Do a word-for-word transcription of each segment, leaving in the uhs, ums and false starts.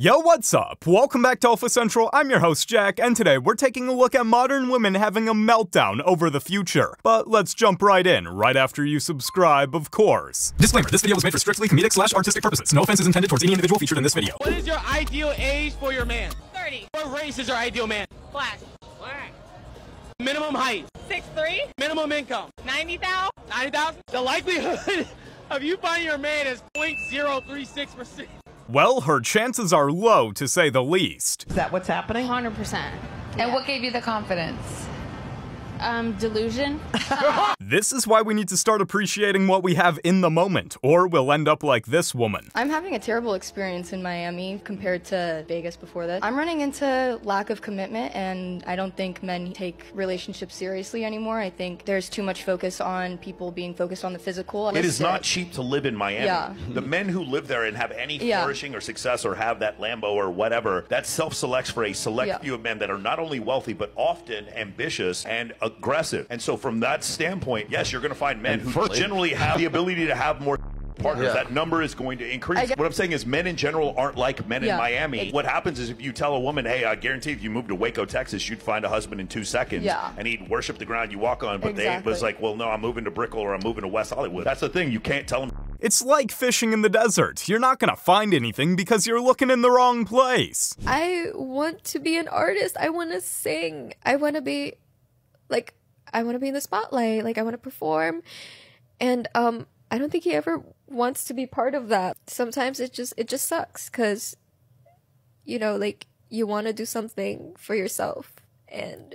Yo, what's up? Welcome back to Alpha Central, I'm your host Jack, and today we're taking a look at modern women having a meltdown over the future. But let's jump right in, right after you subscribe, of course. Disclaimer, this video was made for strictly comedic slash artistic purposes. No offense is intended towards any individual featured in this video. What is your ideal age for your man? thirty. What race is your ideal man? Black. Black. Minimum height? six three. Minimum income? ninety thousand. ninety thousand? The likelihood of you finding your man is zero point zero three six percent. Well, her chances are low, to say the least. Is that what's happening? one hundred percent. Yeah. And what gave you the confidence? Um, delusion. This is why we need to start appreciating what we have in the moment, or we'll end up like this woman. I'm having a terrible experience in Miami compared to Vegas before that. I'm running into lack of commitment, and I don't think men take relationships seriously anymore. I think there's too much focus on people being focused on the physical. It is not cheap to live in Miami. Yeah. The men who live there and have any yeah. flourishing or success or have that Lambo or whatever, that self-selects for a select yeah. few of men that are not only wealthy, but often ambitious and aggressive. And so from that standpoint, yes, you're going to find men who generally have the ability to have more partners. Yeah. That number is going to increase. What I'm saying is men in general aren't like men yeah. in Miami. What happens is if you tell a woman, hey, I guarantee if you moved to Waco, Texas, you'd find a husband in two seconds yeah. and he'd worship the ground you walk on. But exactly. they was like, well, no, I'm moving to Brickell or I'm moving to West Hollywood. That's the thing. You can't tell them. It's like fishing in the desert. You're not gonna find anything because you're looking in the wrong place. I want to be an artist. I want to sing. I want to be... Like, I want to be in the spotlight, like, I want to perform, and um, I don't think he ever wants to be part of that. Sometimes it just, it just sucks, because, you know, like, you want to do something for yourself, and,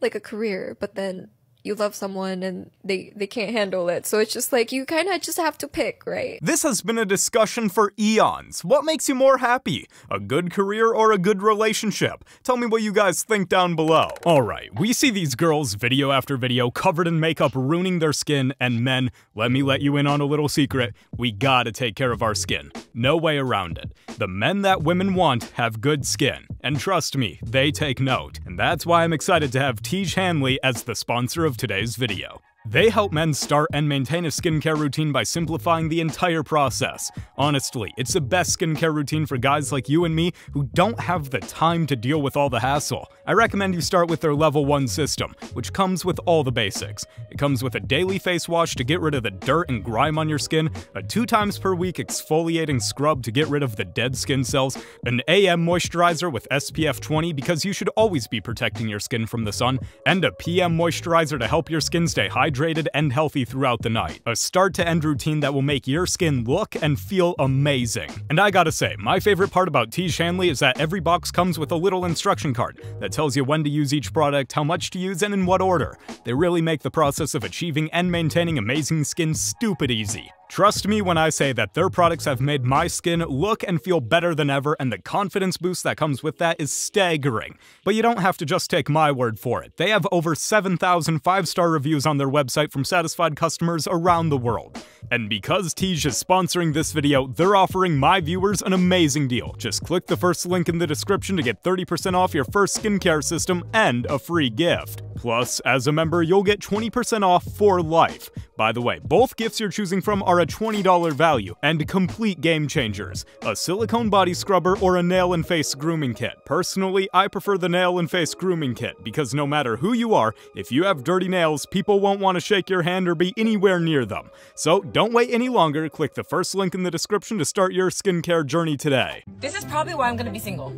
like, a career, but then you love someone and they, they can't handle it. So it's just like, you kind of just have to pick, right? This has been a discussion for eons. What makes you more happy? A good career or a good relationship? Tell me what you guys think down below. Alright, we see these girls video after video covered in makeup ruining their skin, and men, let me let you in on a little secret, we gotta take care of our skin. No way around it. The men that women want have good skin. And trust me, they take note. And that's why I'm excited to have Tiege Hanley as the sponsor of today's video. They help men start and maintain a skincare routine by simplifying the entire process. Honestly, it's the best skincare routine for guys like you and me who don't have the time to deal with all the hassle. I recommend you start with their level one system, which comes with all the basics. It comes with a daily face wash to get rid of the dirt and grime on your skin, a two times per week exfoliating scrub to get rid of the dead skin cells, an A M moisturizer with S P F twenty because you should always be protecting your skin from the sun, and a P M moisturizer to help your skin stay hydrated and healthy throughout the night. A start-to-end routine that will make your skin look and feel amazing. And I gotta say, my favorite part about Tiege Hanley is that every box comes with a little instruction card that tells you when to use each product, how much to use, and in what order. They really make the process of achieving and maintaining amazing skin stupid easy. Trust me when I say that their products have made my skin look and feel better than ever, and the confidence boost that comes with that is staggering. But you don't have to just take my word for it. They have over seven thousand five-star reviews on their website from satisfied customers around the world. And because Tiege is sponsoring this video, they're offering my viewers an amazing deal. Just click the first link in the description to get thirty percent off your first skincare system and a free gift. Plus, as a member, you'll get twenty percent off for life. By the way, both gifts you're choosing from are a twenty dollar value and complete game changers. A silicone body scrubber or a nail and face grooming kit. Personally, I prefer the nail and face grooming kit because no matter who you are, if you have dirty nails, people won't want to shake your hand or be anywhere near them. So don't wait any longer. Click the first link in the description to start your skincare journey today. This is probably why I'm going to be single.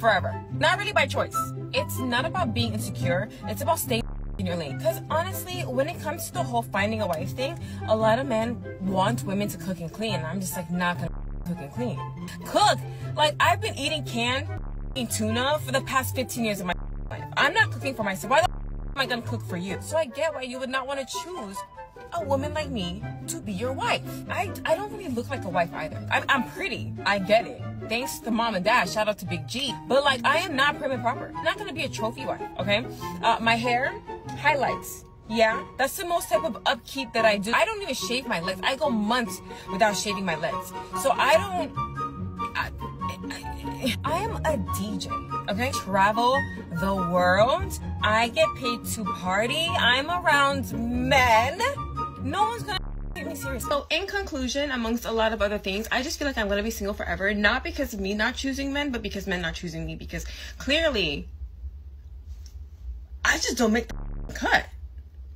Forever. Not really by choice. It's not about being insecure. It's about staying in your lane. Because honestly, when it comes to the whole finding a wife thing, a lot of men want women to cook and clean. I'm just like, not gonna cook and clean. Cook! Like, I've been eating canned tuna for the past fifteen years of my life. I'm not cooking for myself. Why the am I gonna cook for you? So I get why you would not want to choose a woman like me to be your wife. I, I don't really look like a wife either. I'm, I'm pretty. I get it. Thanks to mom and dad, shout out to Big G. But like, I am not prim and proper. I'm not gonna be a trophy wife, okay? Uh, my hair, highlights. Yeah, that's the most type of upkeep that I do. I don't even shave my legs. I go months without shaving my legs. So I don't, I, I, I am a D J, okay? Travel the world. I get paid to party. I'm around men. No one's gonna me definitely serious. So in conclusion, amongst a lot of other things, I just feel like I'm going to be single forever, not because of me not choosing men, but because men not choosing me, because clearly I just don't make the cut.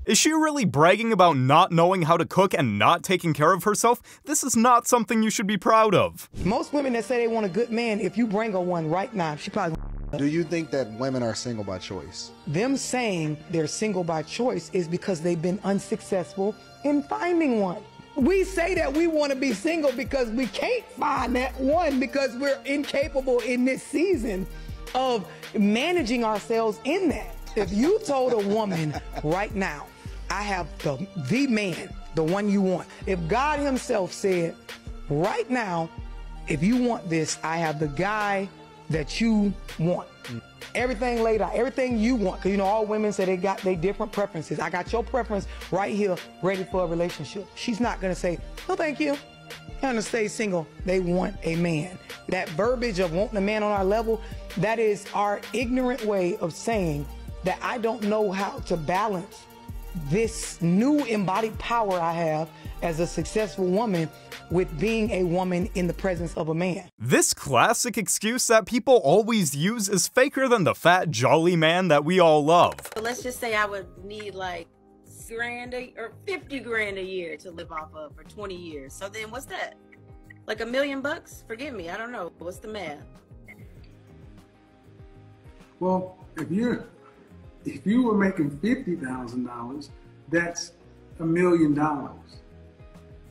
Is she really bragging about not knowing how to cook and not taking care of herself? This is not something you should be proud of. Most women that say they want a good man, if you bring her one right now, she probably... Do you think that women are single by choice? Them saying they're single by choice is because they've been unsuccessful in finding one. We say that we want to be single because we can't find that one, because we're incapable in this season of managing ourselves in that. If you told a woman right now, I have the, the man, the one you want. If God himself said, right now, if you want this, I have the guy that you want. Everything laid out, everything you want. Cause you know, all women say they got they different preferences. I got your preference right here, ready for a relationship. She's not gonna say, no, thank you. I'm gonna stay single. They want a man. That verbiage of wanting a man on our level, that is our ignorant way of saying that I don't know how to balance this new embodied power I have as a successful woman with being a woman in the presence of a man. This classic excuse that people always use is faker than the fat jolly man that we all love. So let's just say I would need like grand a, or fifty grand a year to live off of for twenty years. So then what's that? Like a million bucks? Forgive me, I don't know. What's the math? Well, if you're, if you were making fifty thousand dollars, that's a million dollars.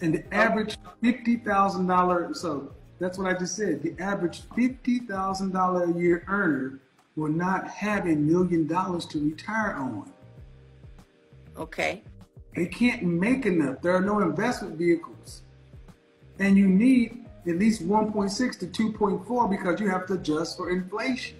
And the average fifty thousand dollars, so that's what I just said, the average fifty thousand dollars a year earner will not have a million dollars to retire on. Okay. They can't make enough. There are no investment vehicles. And you need at least one point six to two point four because you have to adjust for inflation.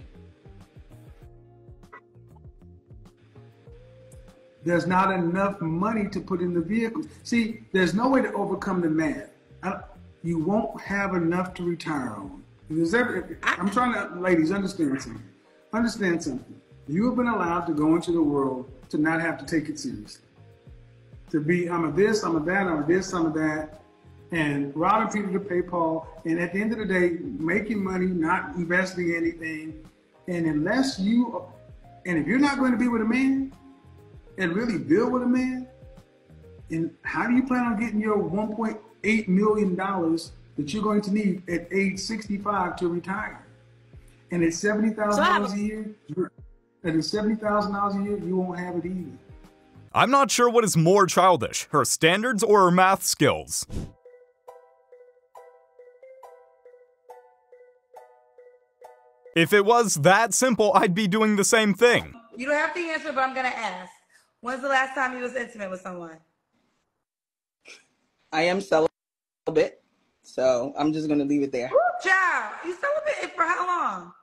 There's not enough money to put in the vehicles. See, there's no way to overcome the math. I, you won't have enough to retire on. If there's ever, I'm trying to, ladies, understand something. Understand something. You have been allowed to go into the world to not have to take it seriously. To be, I'm a this, I'm a that, I'm a this, I'm a that, and routing people to pay Paul, and at the end of the day, making money, not investing anything. And unless you, and if you're not going to be with a man, and really build with a man, and how do you plan on getting your one point eight million dollars that you're going to need at age sixty-five to retire? And at seventy thousand dollars a year, and at seventy thousand dollars a year, you won't have it either. I'm not sure what is more childish, her standards or her math skills. If it was that simple, I'd be doing the same thing. You don't have to answer, but I'm gonna ask. When's the last time you was intimate with someone? I am celibate, so I'm just going to leave it there. Ooh, child, you celibate for how long?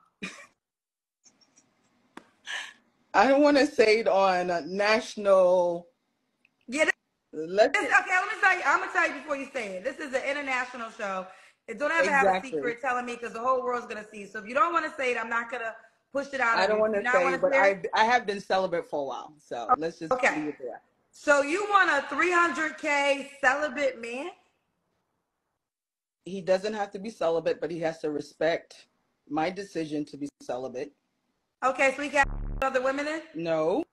I don't want to say it on a national... Yeah, this, let's, this, okay, let me tell you, I'm going to tell you before you say it. This is an international show. It don't ever exactly. have a secret telling me because the whole world's going to see. So if you don't want to say it, I'm not going to... Push it out. I don't want to say, but I I have been celibate for a while, so let's just okay. leave it there. So you want a three hundred K celibate man? He doesn't have to be celibate, but he has to respect my decision to be celibate. Okay, so he can't other women in? No.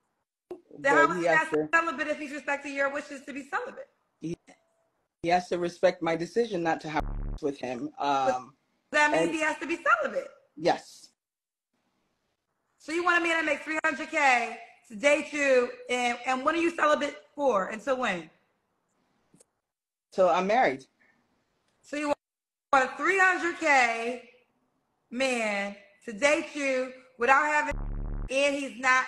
Then how is he not celibate if he's respecting your wishes to be celibate? He, he has to respect my decision not to have with him. Um, that means and, he has to be celibate. Yes. So you want a man to make three hundred K to date you, and, and when are you celibate for? Until when? Till I'm married. So you want a three hundred K man to date you without having, and he's not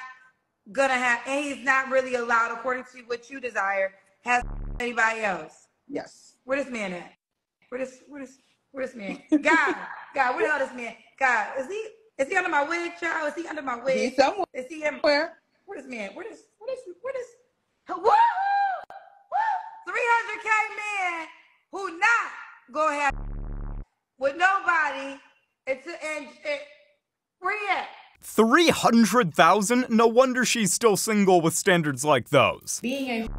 gonna have, and he's not really allowed, according to what you desire, has anybody else? Yes. Where this man at? Where this? Where this? Where this man? God, God, where the hell this man? God, is he? Is he under my wig, child? Is he under my wig? He's somewhere. Is he in where? Where this man? Where this? Where this? Where this? Woo! Woo! three hundred K man who not gonna have with nobody. It's a, and and where he at? Three hundred thousand? No wonder she's still single with standards like those. Being a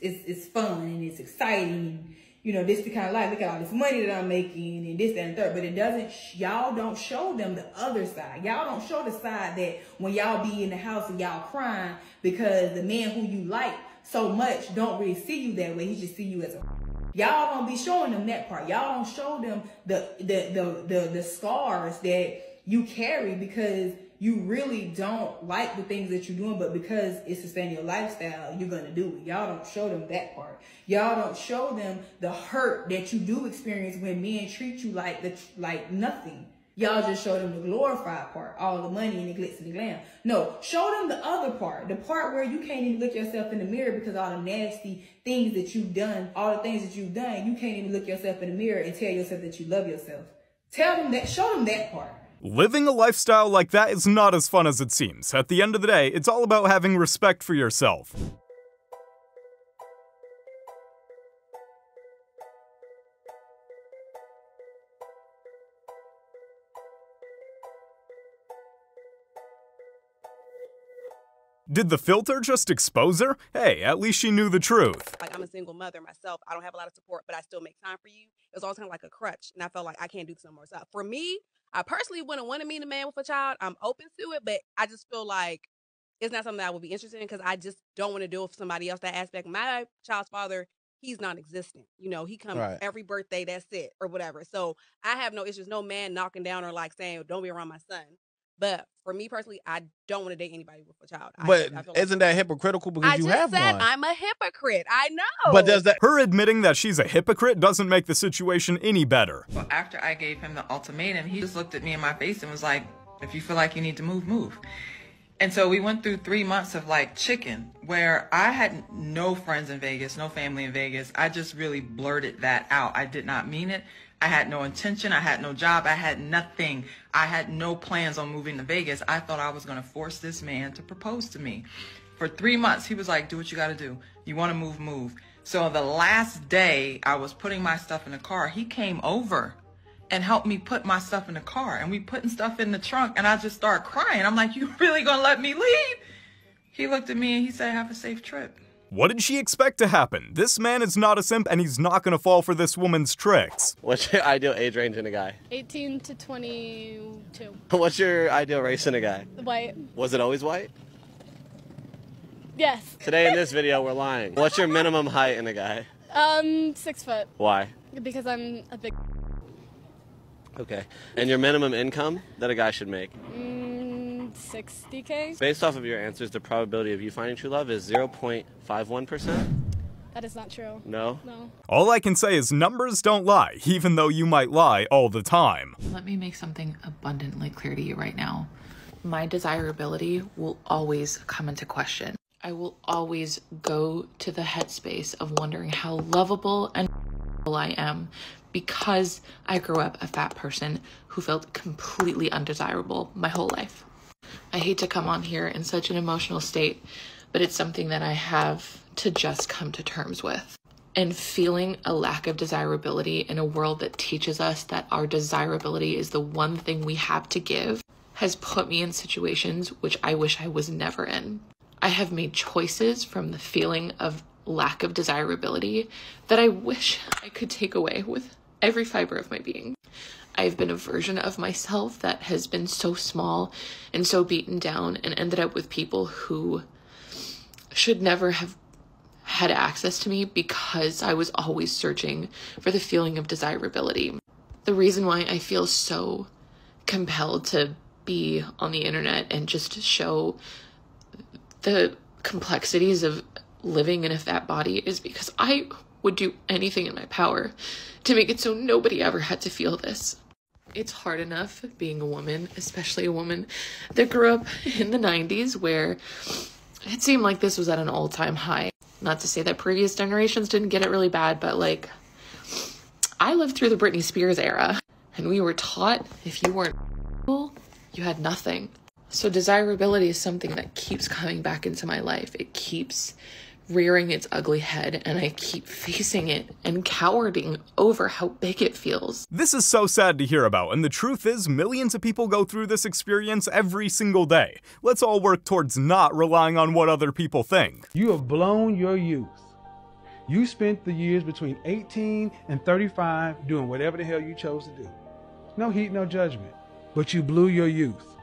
it's, it's fun and it's exciting. You know, this is the kind of life, look at all this money that I'm making and this, that, and third. But it doesn't, y'all don't show them the other side. Y'all don't show the side that when y'all be in the house and y'all crying because the man who you like so much don't really see you that way. He just see you as a... Y'all don't be showing them that part. Y'all don't show them the, the, the, the, the scars that you carry because you really don't like the things that you're doing, but because it's sustaining your lifestyle, you're going to do it. Y'all don't show them that part. Y'all don't show them the hurt that you do experience when men treat you like the, like nothing. Y'all just show them the glorified part, all the money and the glitz and the glam. No, show them the other part, the part where you can't even look yourself in the mirror because all the nasty things that you've done, all the things that you've done, you can't even look yourself in the mirror and tell yourself that you love yourself. Tell them that, show them that part. Living a lifestyle like that is not as fun as it seems. At the end of the day, it's all about having respect for yourself. Did the filter just expose her? Hey, at least she knew the truth. Like, I'm a single mother myself. I don't have a lot of support, but I still make time for you. It was always kind of like a crutch, and I felt like I can't do this no more. So for me, I personally wouldn't want to meet a man with a child. I'm open to it, but I just feel like it's not something that I would be interested in because I just don't want to deal with somebody else that aspect. My child's father, he's non-existent. You know, he comes right. every birthday, that's it, or whatever. So I have no issues, no man knocking down or like saying, don't be around my son. But for me personally, I don't want to date anybody with a child. But I, I isn't that hypocritical because I you just have said one? I'm a hypocrite. I know. But does that her admitting that she's a hypocrite doesn't make the situation any better? Well, after I gave him the ultimatum, he just looked at me in my face and was like, "If you feel like you need to move, move." And so we went through three months of like chicken, where I had no friends in Vegas, no family in Vegas. I just really blurted that out. I did not mean it. I had no intention. I had no job. I had nothing. I had no plans on moving to Vegas. I thought I was going to force this man to propose to me. For three months, he was like, do what you got to do. You want to move, move. So the last day I was putting my stuff in the car, he came over and helped me put my stuff in the car. And we putting stuff in the trunk, and I just started crying. I'm like, you really going to let me leave? He looked at me and he said, have a safe trip. What did she expect to happen? This man is not a simp, and he's not gonna fall for this woman's tricks. What's your ideal age range in a guy? eighteen to twenty-two. What's your ideal race in a guy? White. Was it always white? Yes. Today in this video, we're lying. What's your minimum height in a guy? Um, six foot. Why? Because I'm a big... Okay. And your minimum income that a guy should make? Mm. sixty K. Based off of your answers, the probability of you finding true love is zero point five one percent. That is not true. No? No. All I can say is numbers don't lie, even though you might lie all the time. Let me make something abundantly clear to you right now. My desirability will always come into question. I will always go to the headspace of wondering how lovable and I am because I grew up a fat person who felt completely undesirable my whole life. I hate to come on here in such an emotional state, but it's something that I have to just come to terms with. And feeling a lack of desirability in a world that teaches us that our desirability is the one thing we have to give has put me in situations which I wish I was never in. I have made choices from the feeling of lack of desirability that I wish I could take away with every fiber of my being. I've been a version of myself that has been so small and so beaten down and ended up with people who should never have had access to me because I was always searching for the feeling of desirability. The reason why I feel so compelled to be on the internet and just show the complexities of living in a fat body is because I would do anything in my power to make it so nobody ever had to feel this. It's hard enough being a woman, especially a woman that grew up in the nineties where it seemed like this was at an all-time high. Not to say that previous generations didn't get it really bad, but like, I lived through the Britney Spears era and we were taught if you weren't cool, you had nothing. So desirability is something that keeps coming back into my life. It keeps rearing its ugly head, and I keep facing it and cowering over how big it feels. This is so sad to hear about, and the truth is millions of people go through this experience every single day. Let's all work towards not relying on what other people think. You have blown your youth. You spent the years between eighteen and thirty-five doing whatever the hell you chose to do. No heat, no judgment. But you blew your youth.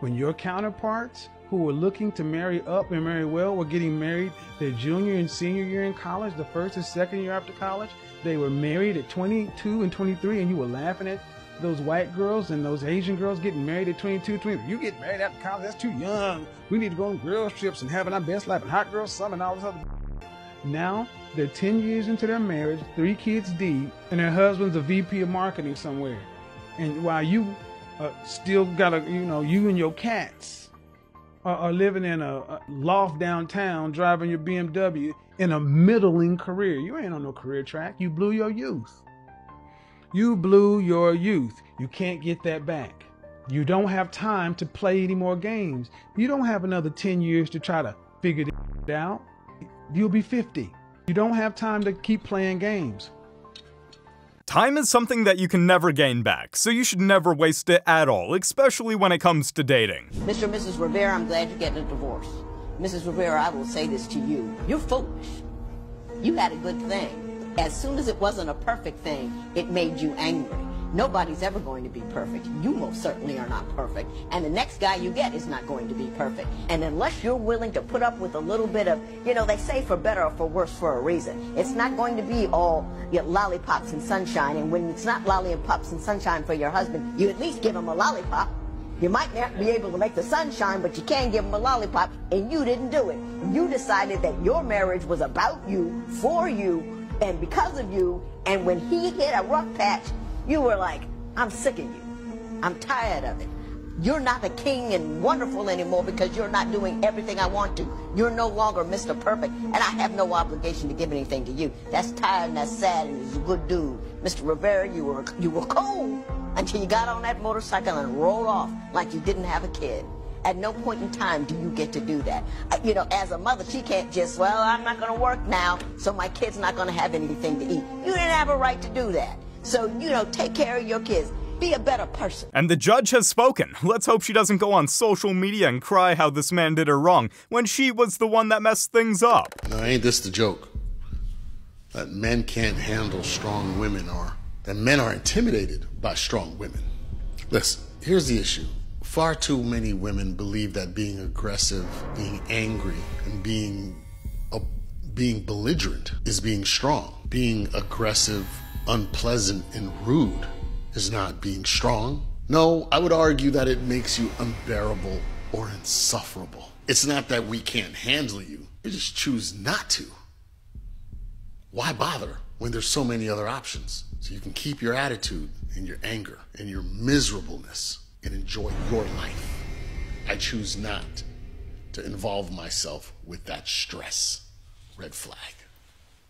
When your counterparts who were looking to marry up and marry well were getting married their junior and senior year in college, the first and second year after college, they were married at twenty-two and twenty-three, and you were laughing at those white girls and those Asian girls getting married at twenty-two, twenty-three. You get married after college, that's too young. We need to go on girl trips and having our best life and hot girl summer and all this other. Now, they're ten years into their marriage, three kids deep, and their husband's a V P of marketing somewhere. And while you uh, still got a, you know, you and your cats are, are living in a, a loft downtown, driving your B M W in a middling career. You ain't on no career track. You blew your youth. You blew your youth. You can't get that back. You don't have time to play any more games. You don't have another ten years to try to figure it out. You'll be fifty. You don't have time to keep playing games. Time is something that you can never gain back, so you should never waste it at all, especially when it comes to dating. Mister and Missus Rivera, I'm glad you're getting a divorce. Missus Rivera, I will say this to you. You're foolish. You had a good thing. As soon as it wasn't a perfect thing, it made you angry. Nobody's ever going to be perfect. You most certainly are not perfect. And the next guy you get is not going to be perfect. And unless you're willing to put up with a little bit of, you know, they say for better or for worse for a reason. It's not going to be all, you know, lollipops and sunshine. And when it's not lollipops and sunshine for your husband, you at least give him a lollipop. You might not be able to make the sun shine, but you can give them a lollipop. And you didn't do it. You decided that your marriage was about you, for you, and because of you, and when he hit a rough patch, you were like, I'm sick of you. I'm tired of it. You're not the king and wonderful anymore because you're not doing everything I want to. You're no longer Mister Perfect, and I have no obligation to give anything to you. That's tired and that's sad, and he's a good dude. Mister Rivera, you were, you were cold until you got on that motorcycle and rolled off like you didn't have a kid. At no point in time do you get to do that. You know, as a mother, she can't just, well, I'm not going to work now, so my kid's not going to have anything to eat. You didn't have a right to do that. So, you know, take care of your kids. Be a better person. And the judge has spoken. Let's hope she doesn't go on social media and cry how this man did her wrong when she was the one that messed things up. Now, ain't this the joke? That men can't handle strong women, or that men are intimidated by strong women. Listen, here's the issue. Far too many women believe that being aggressive, being angry, and being uh, being belligerent is being strong. Being aggressive, unpleasant, and rude is not being strong. No, I would argue that it makes you unbearable or insufferable. It's not that we can't handle you. We just choose not to. Why bother when there's so many other options? So you can keep your attitude and your anger and your miserableness and enjoy your life. I choose not to involve myself with that stress. Red flag.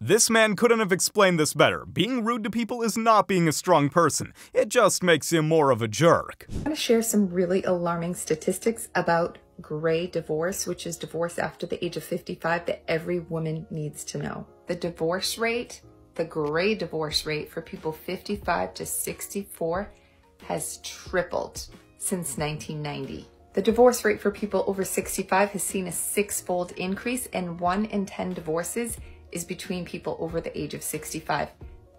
This man couldn't have explained this better. Being rude to people is not being a strong person. It just makes him more of a jerk. I'm gonna share some really alarming statistics about gray divorce, which is divorce after the age of fifty-five, that every woman needs to know. The divorce rate, the gray divorce rate for people fifty-five to sixty-four, has tripled since nineteen ninety. The divorce rate for people over sixty-five has seen a six-fold increase, and one in ten divorces is between people over the age of sixty-five.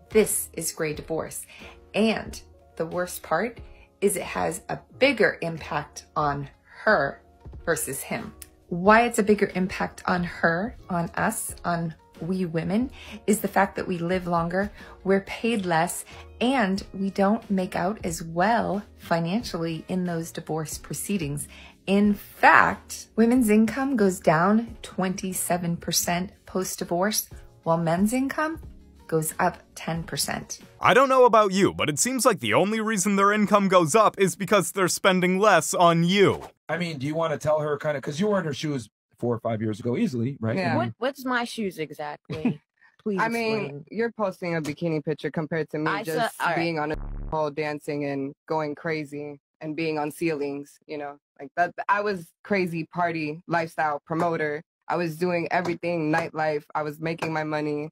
This is gray divorce. And the worst part is it has a bigger impact on her versus him. Why it's a bigger impact on her, on us, on we women, is the fact that we live longer, we're paid less, and we don't make out as well financially in those divorce proceedings. In fact, women's income goes down twenty-seven percent post-divorce, while men's income goes up ten percent. I don't know about you, but it seems like the only reason their income goes up is because they're spending less on you. I mean, do you want to tell her kind of, because you were in her shoes four or five years ago easily, right? Yeah. What, what's my shoes exactly? Please I mean, explain. You're posting a bikini picture compared to me I just saw, being right. on a pole dancing and going crazy and being on ceilings, you know, like that. I was crazy party lifestyle promoter. I was doing everything, nightlife. I was making my money.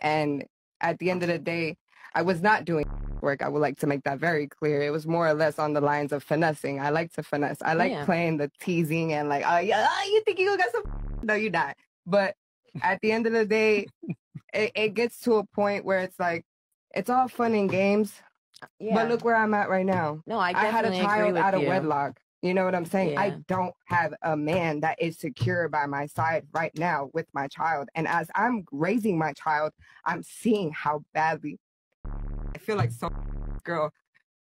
And at the end of the day, I was not doing work. I would like to make that very clear. It was more or less on the lines of finessing. I like to finesse. I like yeah. playing the teasing and like, oh, yeah, oh, you think you gonna get some? No, you're not. But at the end of the day, it, it gets to a point where it's like, it's all fun and games, yeah. but look where I'm at right now. No, I definitely I had a child out of you. wedlock. You know what I'm saying? Yeah. I don't have a man that is secure by my side right now with my child. And as I'm raising my child, I'm seeing how badly I feel like so girl.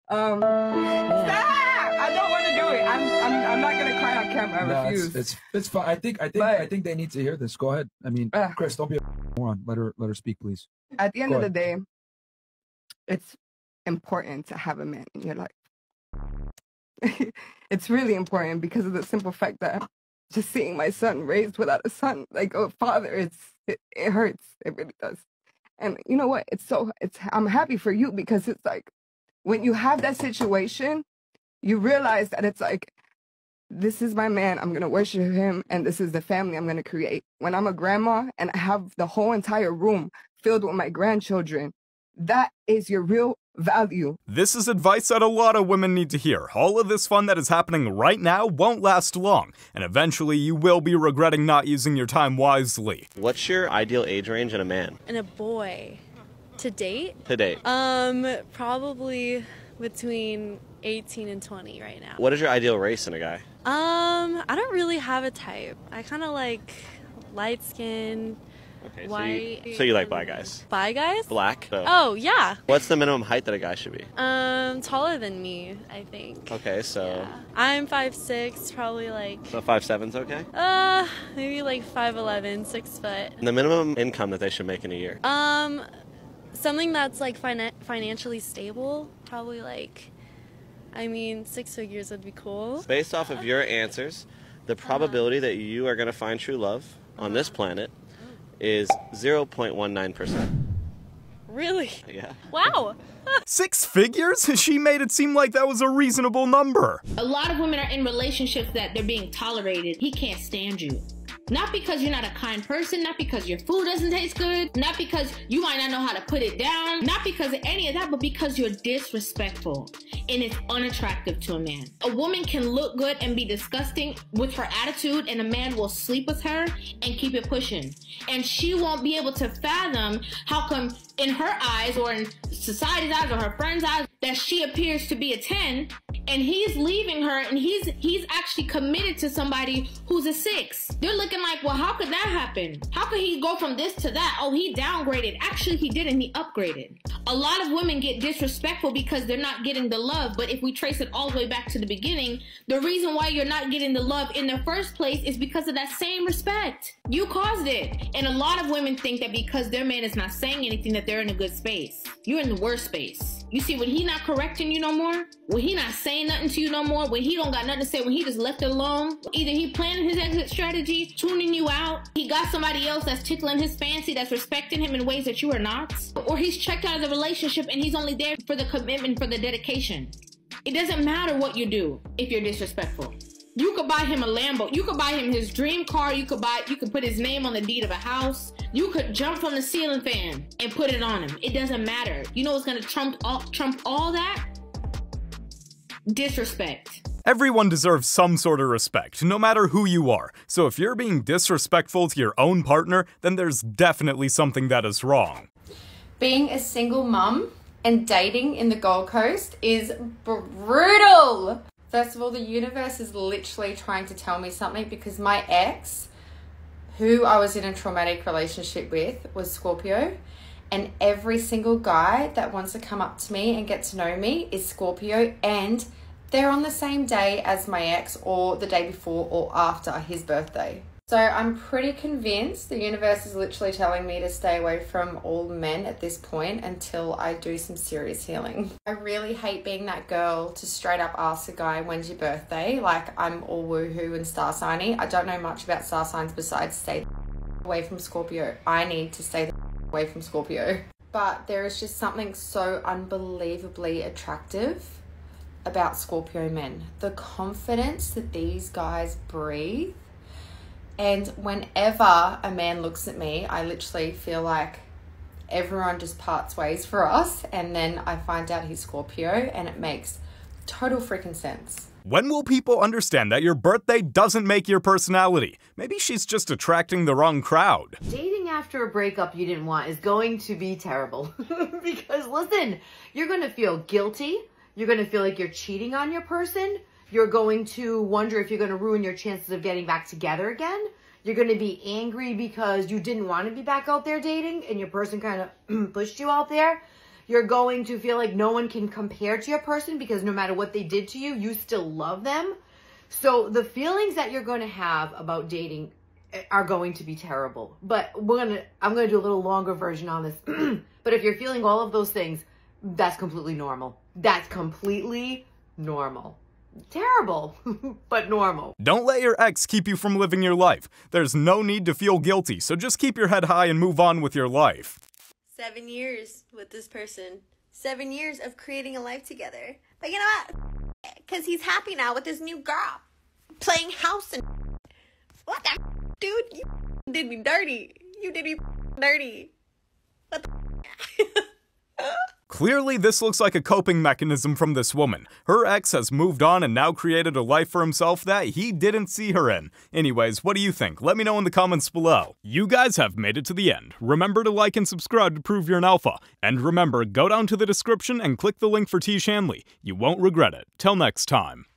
Um, yeah. Stop! I don't want to do it. I'm, I'm, I'm not gonna cry on camera. I no, refuse. It's, it's, it's fine. I think, I think, but, I think they need to hear this. Go ahead. I mean, uh, Chris, don't be a moron. Let her, let her speak, please. At the end Go of ahead. the day, it's important to have a man in your life. It's really important because of the simple fact that just seeing my son raised without a son, like a father, it's it, it hurts. It really does. And you know what? It's so it's. I'm happy for you because it's like when you have that situation, you realize that it's like, this is my man. I'm gonna worship him, and this is the family I'm gonna create. When I'm a grandma and I have the whole entire room filled with my grandchildren, that is your real value. This is advice that a lot of women need to hear. All of this fun that is happening right now won't last long, and eventually you will be regretting not using your time wisely. What's your ideal age range in a man? In a boy? To date? To date. Um, probably between eighteen and twenty right now. What is your ideal race in a guy? Um, I don't really have a type. I kind of like light skin. Okay, White, so, you, so you like bi guys? Bi guys? Black? So. Oh, yeah. What's the minimum height that a guy should be? Um, taller than me, I think. Okay, so... Yeah. I'm five six, probably like... So five seven's okay? Uh, maybe like five eleven, six foot. And the minimum income that they should make in a year? Um, something that's like finan financially stable, probably like... I mean, six figures would be cool. Based off of your answers, the probability uh, that you are going to find true love on this planet... is zero point one nine percent. Really? Yeah. Wow. Six figures? She made it seem like that was a reasonable number. A lot of women are in relationships that they're being tolerated. He can't stand you. Not because you're not a kind person, not because your food doesn't taste good, not because you might not know how to put it down, not because of any of that, but because you're disrespectful and it's unattractive to a man. A woman can look good and be disgusting with her attitude, and a man will sleep with her and keep it pushing. And she won't be able to fathom how come in her eyes or in society's eyes or her friend's eyes that she appears to be a ten, and he's leaving her, and he's he's actually committed to somebody who's a six. They're looking like, well, how could that happen? How could he go from this to that? Oh, he downgraded. Actually, he didn't. He upgraded. A lot of women get disrespectful because they're not getting the love. But if we trace it all the way back to the beginning, the reason why you're not getting the love in the first place is because of that same respect. You caused it. And a lot of women think that because their man is not saying anything that they're in a good space. You're in the worst space. You see, when he not correcting you no more, when he not saying nothing to you no more, when he don't got nothing to say, when he just left it alone, either he planning his exit strategy, tuning you out, he got somebody else that's tickling his fancy, that's respecting him in ways that you are not, or he's checked out of the relationship and he's only there for the commitment, for the dedication. It doesn't matter what you do if you're disrespectful. You could buy him a Lambo. You could buy him his dream car. You could buy, you could put his name on the deed of a house. You could jump from the ceiling fan and put it on him. It doesn't matter. You know what's gonna trump all, trump all that? Disrespect. Everyone deserves some sort of respect, no matter who you are. So if you're being disrespectful to your own partner, then there's definitely something that is wrong. Being a single mum and dating in the Gold Coast is brutal. First of all, the universe is literally trying to tell me something because my ex, who I was in a traumatic relationship with, was Scorpio. And every single guy that wants to come up to me and get to know me is Scorpio, and they're on the same day as my ex or the day before or after his birthday. So I'm pretty convinced the universe is literally telling me to stay away from all men at this point until I do some serious healing. I really hate being that girl to straight up ask a guy, when's your birthday? Like, I'm all woohoo and star signy. I don't know much about star signs besides stay the away from Scorpio. I need to stay the away from Scorpio. But there is just something so unbelievably attractive about Scorpio men. The confidence that these guys breathe. And whenever a man looks at me, I literally feel like everyone just parts ways for us. And then I find out he's Scorpio and it makes total freaking sense. When will people understand that your birthday doesn't make your personality? Maybe she's just attracting the wrong crowd. Dating after a breakup you didn't want is going to be terrible. Because listen, you're going to feel guilty. You're going to feel like you're cheating on your person. You're going to wonder if you're going to ruin your chances of getting back together again. You're going to be angry because you didn't want to be back out there dating and your person kind of pushed you out there. You're going to feel like no one can compare to your person because no matter what they did to you, you still love them. So the feelings that you're going to have about dating are going to be terrible. But we're gonna, I'm going to do a little longer version on this. But if you're feeling all of those things, that's completely normal. That's completely normal. Terrible, but normal. Don't let your ex keep you from living your life. There's no need to feel guilty, so just keep your head high and move on with your life. Seven years with this person. Seven years of creating a life together. But you know what? Because he's happy now with his new girl. Playing house and what the dude? You did me dirty. You did me dirty. What the Clearly, this looks like a coping mechanism from this woman. Her ex has moved on and now created a life for himself that he didn't see her in. Anyways, what do you think? Let me know in the comments below. You guys have made it to the end. Remember to like and subscribe to prove you're an alpha. And remember, go down to the description and click the link for Tiege Hanley. You won't regret it. Till next time.